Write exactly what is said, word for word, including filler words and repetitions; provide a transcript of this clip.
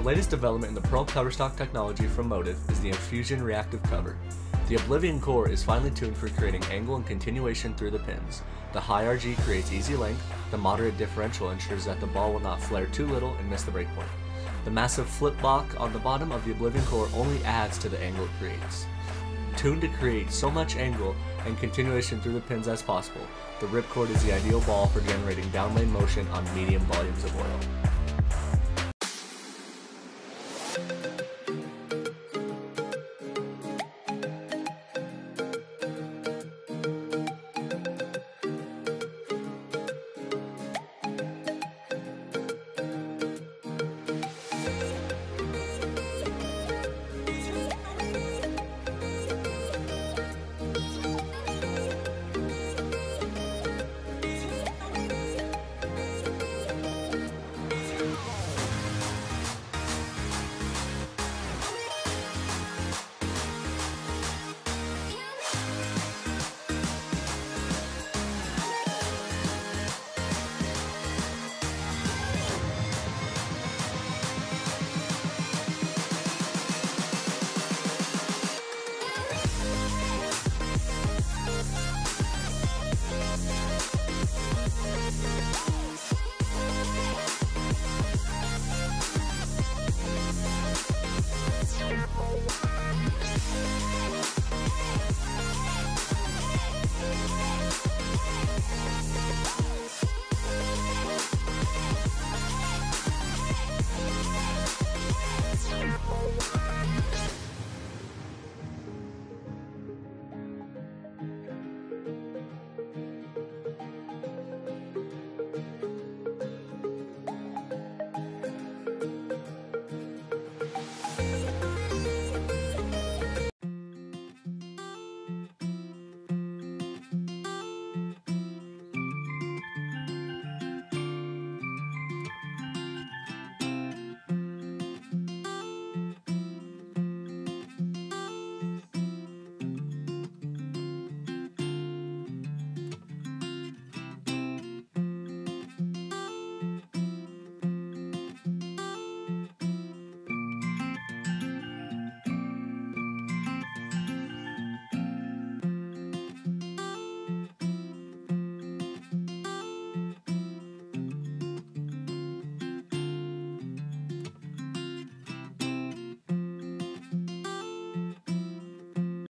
The latest development in the Pearl Coverstock technology from Motiv is the infusion reactive cover. The Oblivion core is finely tuned for creating angle and continuation through the pins. The high R G creates easy length, the moderate differential ensures that the ball will not flare too little and miss the breakpoint. The massive flip block on the bottom of the Oblivion core only adds to the angle it creates. Tuned to create so much angle and continuation through the pins as possible, the Ripcord is the ideal ball for generating downlane motion on medium volumes of oil.